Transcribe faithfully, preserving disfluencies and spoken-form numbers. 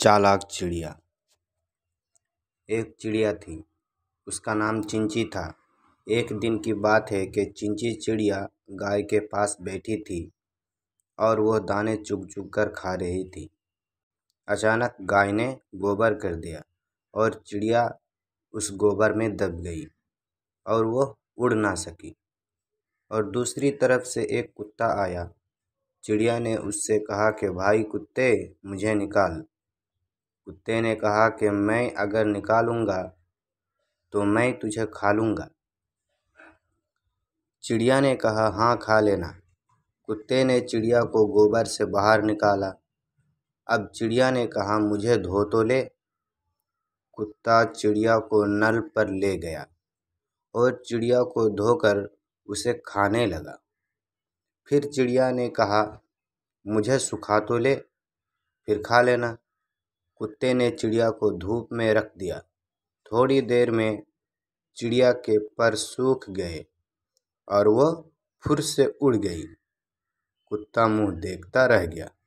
चालाक चिड़िया। एक चिड़िया थी, उसका नाम चिंची था। एक दिन की बात है कि चिंची चिड़िया गाय के पास बैठी थी और वह दाने चुग चुग कर खा रही थी। अचानक गाय ने गोबर कर दिया और चिड़िया उस गोबर में दब गई और वह उड़ ना सकी। और दूसरी तरफ से एक कुत्ता आया। चिड़िया ने उससे कहा कि भाई कुत्ते, मुझे निकाल। कुत्ते ने कहा कि मैं अगर निकालूंगा तो मैं तुझे खा लूँगा। चिड़िया ने कहा हाँ खा लेना। कुत्ते ने चिड़िया को गोबर से बाहर निकाला। अब चिड़िया ने कहा मुझे धो तो ले। कुत्ता चिड़िया को नल पर ले गया और चिड़िया को धोकर उसे खाने लगा। फिर चिड़िया ने कहा मुझे सुखा तो ले, फिर खा लेना। कुत्ते ने चिड़िया को धूप में रख दिया। थोड़ी देर में चिड़िया के पर सूख गए और वह फुर्र से उड़ गई। कुत्ता मुँह देखता रह गया।